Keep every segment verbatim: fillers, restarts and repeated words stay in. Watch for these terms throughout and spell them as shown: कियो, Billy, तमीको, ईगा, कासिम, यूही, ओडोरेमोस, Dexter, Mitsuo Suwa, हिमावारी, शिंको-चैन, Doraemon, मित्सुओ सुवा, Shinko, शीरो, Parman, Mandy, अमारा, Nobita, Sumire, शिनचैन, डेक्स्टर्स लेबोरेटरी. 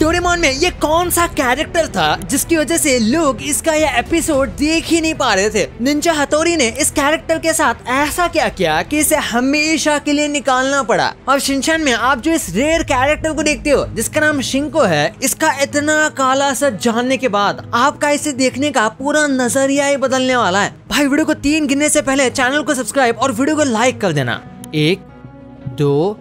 Doraemon में ये कौन सा कैरेक्टर था जिसकी वजह से लोग इसका यह एपिसोड देख ही नहीं पा रहे थे। निंजा हथौरी ने इस कैरेक्टर के साथ ऐसा क्या किया कि इसे हमेशा के लिए निकालना पड़ा। और शिनचैन में आप जो इस रेयर कैरेक्टर को देखते हो जिसका नाम शिंको है, इसका इतना काला असर जानने के बाद आपका इसे देखने का पूरा नजरिया ही बदलने वाला है। भाई वीडियो को तीन गिनने से पहले चैनल को सब्सक्राइब और वीडियो को लाइक कर देना। एक, दो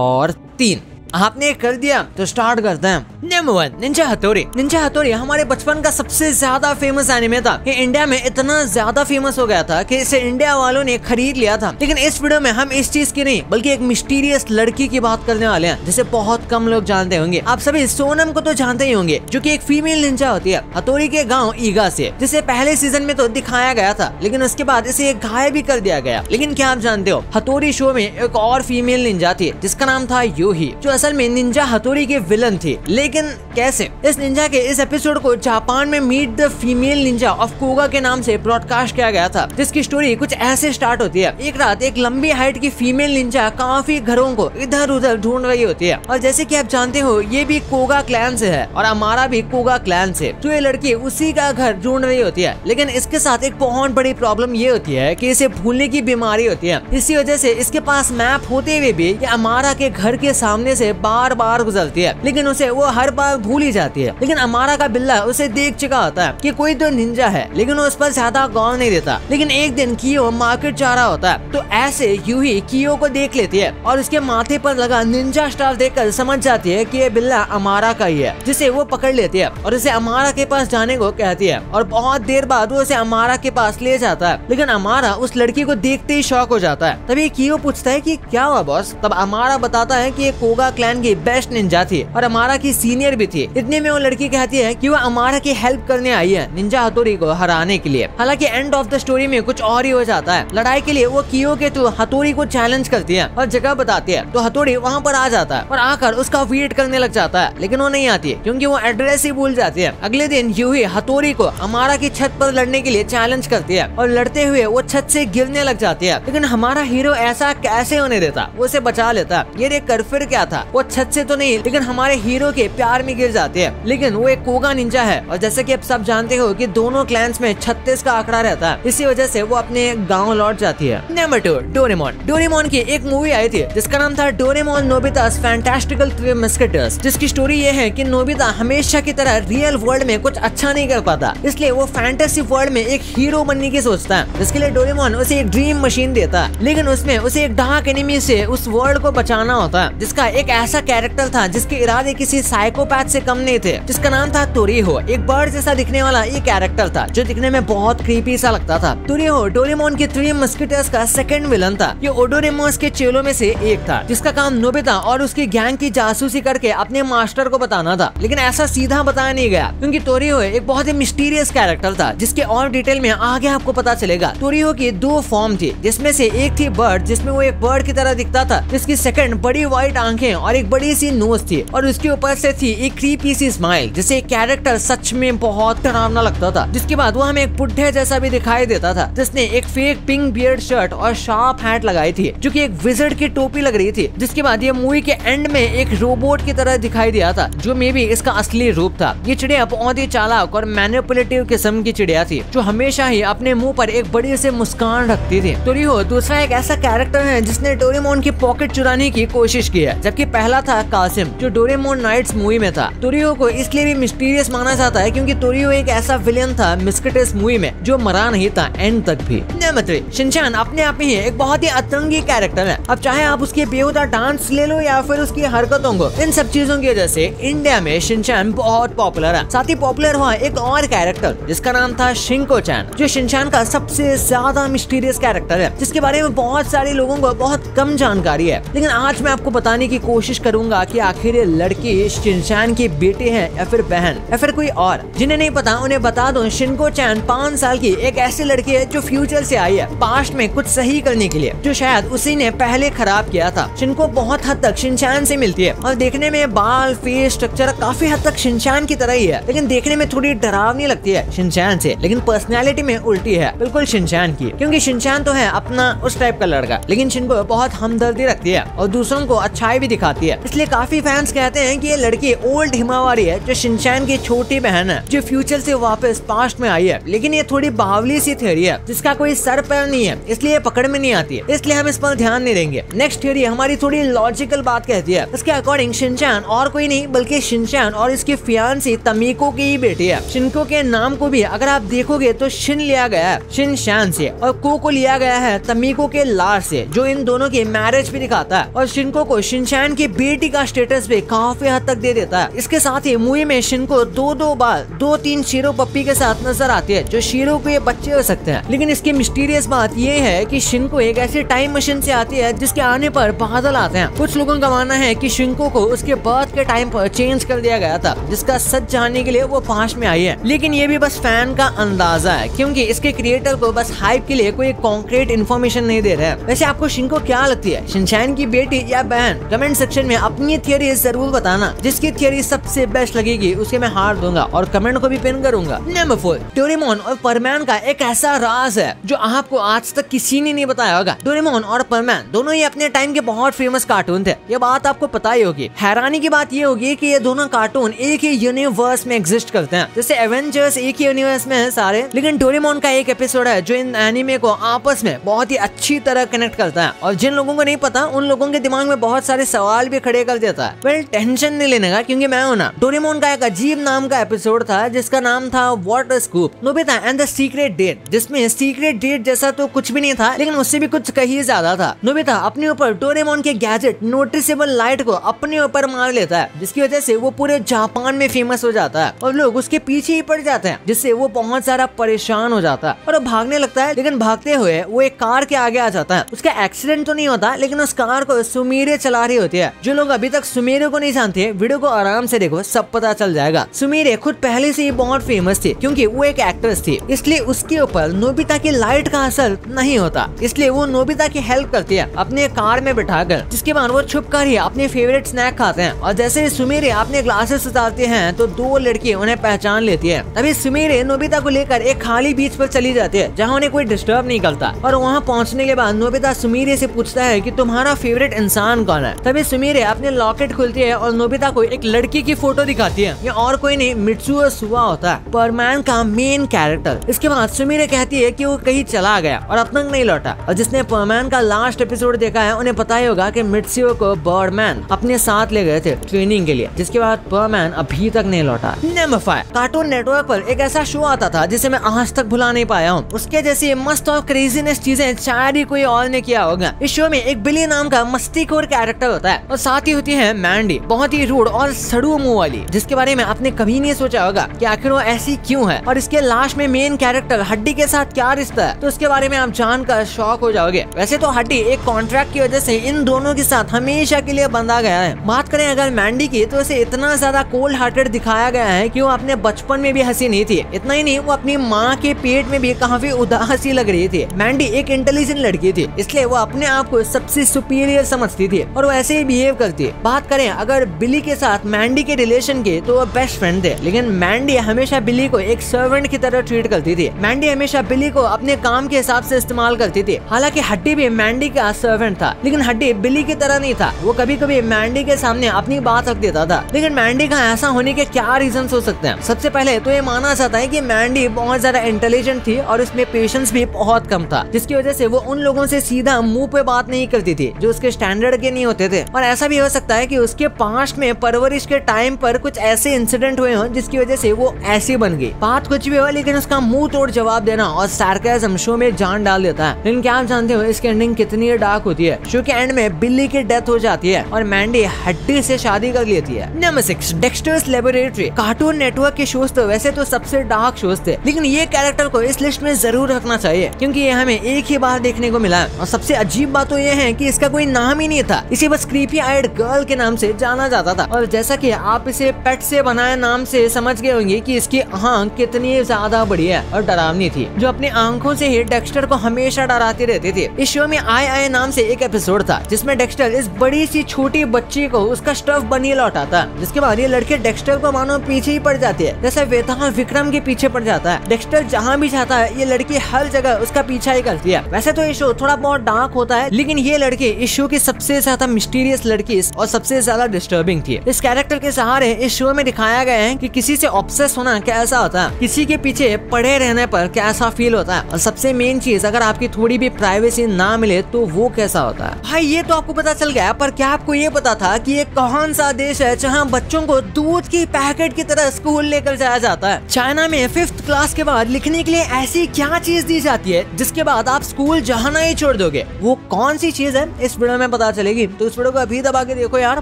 और तीन आपने कर दिया तो स्टार्ट करते हैं। Number one, ninja Hattori. Ninja Hattori हमारे बचपन का सबसे ज्यादा फेमस एनिमे था। ये इंडिया में इतना ज्यादा फेमस हो गया था कि इसे इंडिया वालों ने खरीद लिया था। लेकिन इस वीडियो में हम इस चीज की नहीं बल्कि एक मिस्टीरियस लड़की की बात करने वाले हैं जिसे बहुत कम लोग जानते होंगे। आप सभी सोनम को तो जानते ही होंगे जो की एक फीमेल निंजा होती है हथौरी के गाँव ईगा से, जिसे पहले सीजन में तो दिखाया गया था लेकिन उसके बाद इसे गायब भी कर दिया गया। लेकिन क्या आप जानते हो, हथौरी शो में एक और फीमेल निंजा थी जिसका नाम था यूही, जो असल में निंजा हथौरी के विलन थी। लेकिन कैसे? इस निंजा के इस एपिसोड को जापान में meet the female ninja of Koga के नाम से ब्रॉडकास्ट किया गया था, जिसकी स्टोरी कुछ ऐसे स्टार्ट होती है। एक रात एक लंबी हाइट की फीमेल निंजा काफी घरों को इधर उधर ढूंढ रही होती है। और जैसे कि आप जानते हो ये भी कोगा क्लैन से है और हमारा भी कोगा क्लैन से, तो ये लड़की उसी का घर ढूंढ रही होती है। लेकिन इसके साथ एक बहुत बड़ी प्रॉब्लम ये होती है की इसे भूलने की बीमारी होती है। इसी वजह से इसके पास मैप होते हुए भी ये हमारा के घर के सामने से बार बार गुजरती है लेकिन उसे वो हर बार भूल ही जाती है। लेकिन अमारा का बिल्ला उसे देख चुका होता है कि कोई तो निंजा है, लेकिन वो उस पर ज्यादा गौर नहीं देता। लेकिन एक दिन कियो मार्केट जा रहा होता है तो ऐसे यूही कियो को देख लेती है और उसके माथे पर लगा निंजा स्टार देखकर समझ जाती है कि ये बिल्ला अमारा का ही है, जिसे वो पकड़ लेती है और उसे अमारा के पास जाने को कहती है। और बहुत देर बाद वो उसे अमारा के पास ले जाता है लेकिन अमारा उस लड़की को देखते ही शॉक हो जाता है। तभी कियो पूछता है कि क्या हुआ बॉस? तब अमारा बताता है कि ये कोगा क्लैन की बेस्ट निंजा थी और अमारा की सीनियर भी थी। इतने में वो लड़की कहती है कि वो अमारा की हेल्प करने आई है निंजा हथौरी को हराने के लिए। हालांकि एंड ऑफ द स्टोरी में कुछ और ही हो जाता है। लड़ाई के लिए वो कियो के थ्रू हथौरी को चैलेंज करती है और जगह बताती है, तो हथौरी वहाँ पर आ जाता है और आकर उसका वेट करने लग जाता है लेकिन वो नहीं आती क्योंकि वो एड्रेस ही भूल जाती है। अगले दिन यूही हथौरी को अमारा की छत पर लड़ने के लिए चैलेंज करती है और लड़ते हुए वो छत से गिरने लग जाती है। लेकिन हमारा हीरो ऐसा कैसे होने देता, वो उसे बचा लेता। ये देख कर फिर क्या था, वो छत से तो नहीं लेकिन हमारे हीरो के प्यार में गिर जाते हैं। लेकिन वो एक कोगा निंजा है और जैसे कि आप सब जानते हो कि दोनों क्लैंस में छत्तीस का आंकड़ा रहता है, इसी वजह से वो अपने गांव लौट जाती है। Number two, Doraemon. डोरेमोन की एक मूवी आई थी जिसका नाम था Doraemon Nobita's fantastical three musketeers, जिसकी स्टोरी ये है कि नोबिता हमेशा की तरह रियल वर्ल्ड में कुछ अच्छा नहीं कर पाता, इसलिए वो फैंटेसी वर्ल्ड में एक हीरो बनने की सोचता है। इसके लिए डोरेमोन उसे एक ड्रीम मशीन देता है लेकिन उसमें उसे एक डार्क एनिमी से उस वर्ल्ड को बचाना होता है, जिसका एक ऐसा कैरेक्टर था जिसके इरादे किसी साइकोपैथ से कम नहीं थे, जिसका नाम था तोरीहो। एक बर्ड जैसा दिखने वाला ये कैरेक्टर था जो दिखने में बहुत क्रीपी सा लगता था। तोरीहो डोरेमोन के थ्री मस्केटियर्स का सेकंड विलन था। ये ओडोरेमोस के चेलों में से एक था जिसका काम नोबिता और उसकी गैंग की जासूसी करके अपने मास्टर को बताना था। लेकिन ऐसा सीधा बताया नहीं गया क्योंकि तोरीहो एक बहुत ही मिस्टीरियस कैरेक्टर था जिसके और डिटेल में आगे आपको पता चलेगा। तोरीहो की दो फॉर्म थी जिसमें से एक थी बर्ड, जिसमें वो एक बर्ड की तरह दिखता था जिसकी सेकंड बड़ी व्हाइट आंखें और एक बड़ी सी नोज थी और उसके ऊपर से थी एक क्रीपी सी स्माइल, जिसे कैरेक्टर सच में बहुत डरावना लगता था। जिसके बाद वो हमें एक बुढ़े जैसा भी दिखाई देता था जिसने एक फेक पिंक बियर्ड शर्ट और शार्प हैट लगाई थी जो कि एक विजर्ड की टोपी लग रही थी। जिसके बाद ये मूवी के एंड में एक रोबोट की तरह दिखाई दिया था जो मे बी इसका असली रूप था। ये चिड़िया बहुत ही चालाक और मैनिपुलेटिव किस्म की चिड़िया थी जो हमेशा ही अपने मुँह पर एक बड़ी सी मुस्कान रखती थी। तोरीहो दूसरा एक ऐसा कैरेक्टर है जिसने डोरेमोन की पॉकेट चुराने की कोशिश की है, जबकि पहला था कासिम जो डोरेमोन नाइट्स मूवी में था। तोरीहो को इसलिए भी मिस्टीरियस माना जाता है क्योंकि तोरीहो एक ऐसा विलेन था मिस्केटर्स मूवी में जो मरा नहीं था एंड तक भी। नंबर थ्री, शिनचैन अपने आप में ही एक बहुत ही अतरंगी कैरेक्टर है। अब चाहे आप उसके बेहुदा डांस ले लो या फिर उसकी हरकतों को, इन सब चीजों की वजह से इंडिया में शिनचैन बहुत पॉपुलर है। साथ ही पॉपुलर हुआ एक और कैरेक्टर जिसका नाम था शिंको-चैन, जो शिनचैन का सबसे ज्यादा मिस्टीरियस कैरेक्टर है जिसके बारे में बहुत सारे लोगों को बहुत कम जानकारी है। लेकिन आज मैं आपको बताने की कोशिश करूंगा कि आखिर ये लड़की शिनचैन की बेटी है या फिर बहन या फिर कोई और। जिन्हें नहीं पता उन्हें बता दो, शिंको-चैन पाँच साल की एक ऐसी लड़की है जो फ्यूचर से आई है पास्ट में कुछ सही करने के लिए, जो शायद उसी ने पहले खराब किया था। शिंको बहुत हद तक शिनचैन से मिलती है और देखने में बाल फेस स्ट्रक्चर काफी हद तक शिनचैन की तरह ही है, लेकिन देखने में थोड़ी डरावनी लगती है शिनचैन से। लेकिन पर्सनैलिटी में उल्टी है बिल्कुल शिनचैन की, क्योंकि शिनचैन तो है अपना उस टाइप का लड़का, लेकिन शिंको बहुत हमदर्दी रखती है और दूसरों को अच्छाई भी दिखाती है। आती है। इसलिए काफी फैंस कहते हैं कि ये लड़की ओल्ड हिमावारी है जो शिनचैन की छोटी बहन है जो फ्यूचर से वापस पास्ट में आई है, लेकिन ये थोड़ी बावली सी थ्योरी है जिसका कोई सर पैर नहीं है, इसलिए पकड़ में नहीं आती है, इसलिए हम इस पर ध्यान नहीं देंगे। नेक्स्ट थ्योरी हमारी थोड़ी लॉजिकल बात कहती है। इसके अकॉर्डिंग शिनचैन और कोई नहीं बल्कि शिनचैन और इसकी फियांसी तमीको की ही बेटी है। शिनको के नाम को भी अगर आप देखोगे तो शिन लिया गया है शिनचैन से और को को लिया गया है तमीको के लाश से, जो इन दोनों की मैरिज भी दिखाता है और शिनको को शिनचैन की बेटी का स्टेटस भी काफी हद तक दे देता है। इसके साथ ही मूवी में शिनको दो दो बार दो तीन शीरो पप्पी के साथ नजर आती है जो शीरो के बच्चे हो सकते हैं। लेकिन इसकी मिस्टीरियस बात ये है कि शिनको एक ऐसी टाइम मशीन से आती है जिसके आने पर बादल आते हैं। कुछ लोगों का मानना है कि शिनको को उसके बर्थ के टाइम पर चेंज कर दिया गया था जिसका सच जानने के लिए वो पास्ट में आई है, लेकिन ये भी बस फैन का अंदाजा है क्योंकि इसके क्रिएटर को बस हाइप के लिए कोई कॉन्क्रीट इन्फॉर्मेशन नहीं दे रहे हैं। वैसे आपको शिनको क्या लगती है, शिनचैन की बेटी या बहन? कमेंट सेक्शन में अपनी थियरी जरूर बताना, जिसकी थियरी सबसे बेस्ट लगेगी उसके मैं हार दूंगा और कमेंट को भी पिन करूंगा। नंबर फोर, डोरेमोन और परमैन का एक ऐसा राज है जो आपको आज तक किसी ने नहीं बताया होगा। डोरेमोन और परमैन दोनों ही अपने टाइम के बहुत फेमस कार्टून थे, ये बात आपको पता ही होगी। हैरानी की बात ये होगी कि ये दोनों कार्टून एक ही यूनिवर्स में एग्जिस्ट करते हैं, जैसे एवेंजर्स एक ही यूनिवर्स में है सारे, लेकिन डोरेमोन का एक एपिसोड है जो इन एनिमे को आपस में बहुत ही अच्छी तरह कनेक्ट करता है और जिन लोगों को नहीं पता उन लोगों के दिमाग में बहुत सारे सवाल भी खड़े कर देता है। वेल, टेंशन नहीं लेने का क्योंकि मैं हूं ना। डोरेमोन का एक अजीब नाम का एपिसोड था जिसका नाम था water scoop Nobita and the secret date, जिसमें सीक्रेट डेट जैसा तो कुछ भी नहीं था लेकिन उससे भी कुछ कहीं ज्यादा था। नोबिता अपने ऊपर डोरेमोन के गैजेट नोटिसेबल लाइट को अपने ऊपर मार लेता है जिसकी वजह से वो पूरे जापान में फेमस हो जाता है और लोग उसके पीछे ही पड़ जाते हैं, जिससे वो बहुत सारा परेशान हो जाता है और भागने लगता है। लेकिन भागते हुए वो एक कार के आगे आ जाता है, उसका एक्सीडेंट तो नहीं होता लेकिन उस कार को सुमीरे चला रही होती है। जो लोग अभी तक सुमीरे को नहीं जानते वीडियो को आराम से देखो, सब पता चल जाएगा। सुमीरे खुद पहले से ही बहुत फेमस थी क्योंकि वो एक एक्ट्रेस थी, इसलिए उसके ऊपर नोबिता की लाइट का असर नहीं होता, इसलिए वो नोबिता की हेल्प करती है अपने कार में बैठा कर, जिसके बाद वो छुप कर ही अपने फेवरेट स्नैक खाते हैं और जैसे ही सुमीरे अपने ग्लासेस उतारते हैं तो दो लड़की उन्हें पहचान लेती है। तभी सुमीरे नोबिता को लेकर एक खाली बीच पर चली जाती है जहाँ उन्हें कोई डिस्टर्ब नहीं करता और वहाँ पहुँचने के बाद नोबिता सुमीरे से पूछता है कि तुम्हारा फेवरेट इंसान कौन है। तभी सुमीरे अपने लॉकेट खोलती है और नोबिता को एक लड़की की फोटो दिखाती है, ये और कोई नहीं मित्सुओ सुवा होता है, परमैन का मेन कैरेक्टर। इसके बाद सुमीरे कहती है कि वो कहीं चला गया और अब तक नहीं लौटा और जिसने परमैन का लास्ट एपिसोड देखा है उन्हें पता ही होगा कि मित्सुओ को बर्डमैन अपने साथ ले गए थे ट्रेनिंग के लिए, जिसके बाद परमैन अभी तक नहीं लौटा। नंबर फाइव, कार्टून नेटवर्क पर एक ऐसा शो आता था जिसे मैं आज तक भुला नहीं पाया हूँ। उसके जैसी मस्त और क्रेजीनेस चीजें शायद ही कोई और ने किया होगा। इस शो में एक बिली नाम का मस्तीखोर कैरेक्टर होता है और साथ ही होती है मैंडी, बहुत ही रूड और सड़ू मुँह वाली, जिसके बारे में आपने कभी नहीं सोचा होगा कि आखिर वो ऐसी क्यों है और इसके लास्ट में मेन कैरेक्टर हड्डी के साथ क्या रिश्ता है, तो उसके बारे में आप जानकर शॉक हो जाओगे। वैसे तो हड्डी एक कॉन्ट्रैक्ट की वजह से इन दोनों के साथ हमेशा के लिए बंधा गया है। बात करें अगर मैंडी की तो उसे इतना ज्यादा कोल्ड हार्टेड दिखाया गया है कि वो अपने बचपन में भी हंसी नहीं थी, इतना ही नहीं वो अपनी माँ के पेट में भी काफी उदासी लग रही थी। मैंडी एक इंटेलिजेंट लड़की थी इसलिए वो अपने आप को सबसे सुपीरियर समझती थी और वो ऐसे ही बिहेव करती है। बात करें अगर बिली के साथ मैंडी के रिलेशन की तो वो बेस्ट फ्रेंड थे, लेकिन मैंडी हमेशा बिली को एक सर्वेंट की तरह ट्रीट करती थी। मैंडी हमेशा बिली को अपने काम के हिसाब से इस्तेमाल करती थी। हालांकि हड्डी भी मैंडी का सर्वेंट था लेकिन हड्डी बिली की तरह नहीं था, वो कभी कभी मैंडी के सामने अपनी बात रख देता था। लेकिन मैंडी का ऐसा होने के क्या रीजन हो सकते हैं? सबसे पहले तो ये माना जाता है कि मैंडी बहुत ज्यादा इंटेलिजेंट थी और उसमें पेशेंस भी बहुत कम था, जिसकी वजह से वो उन लोगों से सीधा मुंह पे बात नहीं करती थी जो उसके स्टैंडर्ड के नहीं होते थे। और ऐसा भी हो सकता है कि उसके पास्ट में परवरिश के टाइम पर कुछ ऐसे इंसिडेंट हुए हों जिसकी वजह से वो ऐसी बन गई। बात कुछ भी हो लेकिन उसका मुंह तोड़ जवाब देना और सार्केज्म शो में जान डाल देता है। लेकिन क्या आप जानते हो इसकी एंडिंग कितनी डार्क होती है? शो के एंड में बिल्ली की डेथ हो जाती है और मैंडी हड्डी से शादी कर लेती है। Number six, डेक्स्टर्स लेबोरेटरी। Cartoon network के शोज तो वैसे तो सबसे डार्क शोज थे, लेकिन ये कैरेक्टर को इस लिस्ट में जरूर रखना चाहिए क्योंकि ये हमें एक ही बार देखने को मिला और सबसे अजीब बात तो ये है कि इसका कोई नाम ही नहीं था, इसे बस क्रीपी आइड गर्ल के नाम से जाना जाता था। और जैसा कि आप इसे पेट से बनाए नाम से समझ गए होंगे कि इसकी आंख कितनी ज्यादा बड़ी है और डरावनी थी, जो अपने आंखों से ही डेक्स्टर को हमेशा डराती रहती थी। इस शो में आय आय नाम से एक एपिसोड था जिसमें डेक्स्टर इस बड़ी सी छोटी बच्ची को उसका स्टफ बनी लौटाता, जिसके बाद ये लड़के डेक्स्टर को मानो पीछे ही पड़ जाती है, जैसे वेता विक्रम के पीछे पड़ जाता है। डेक्स्टर जहाँ भी जाता है ये लड़की हर जगह उसका पीछा ही करती है। वैसे तो ये शो थोड़ा बहुत डार्क होता है लेकिन ये लड़की इस शो की सबसे ज्यादा मिस्टीरियस बदमाश लड़की और सबसे ज्यादा डिस्टर्बिंग थी। इस कैरेक्टर के सहारे इस शो में दिखाया गया है कि किसी से ऑब्सेस होना कैसा होता है, किसी के पीछे पड़े रहने पर कैसा फील होता है, और सबसे मेन चीज अगर आपकी थोड़ी भी प्राइवेसी ना मिले तो वो कैसा होता है। भाई ये तो आपको पता चल गया, पर क्या आपको ये पता था कि ये कौन सा देश है जहाँ बच्चों को दूध की पैकेट की तरह स्कूल लेकर जाया जाता है? चाइना में फिफ्थ क्लास के बाद लिखने के लिए ऐसी क्या चीज दी जाती है जिसके बाद आप स्कूल जाना ही छोड़ दोगे? वो कौन सी चीज है इस वीडियो में पता चलेगी, तो इस वीडियो को अभी दबा के देखो यार,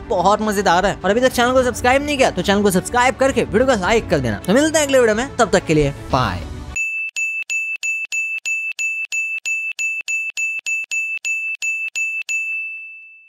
बहुत मजेदार है। और अभी तक चैनल को सब्सक्राइब नहीं किया तो चैनल को सब्सक्राइब करके वीडियो को लाइक कर देना। तो मिलते हैं अगले वीडियो में, तब तक के लिए बाय।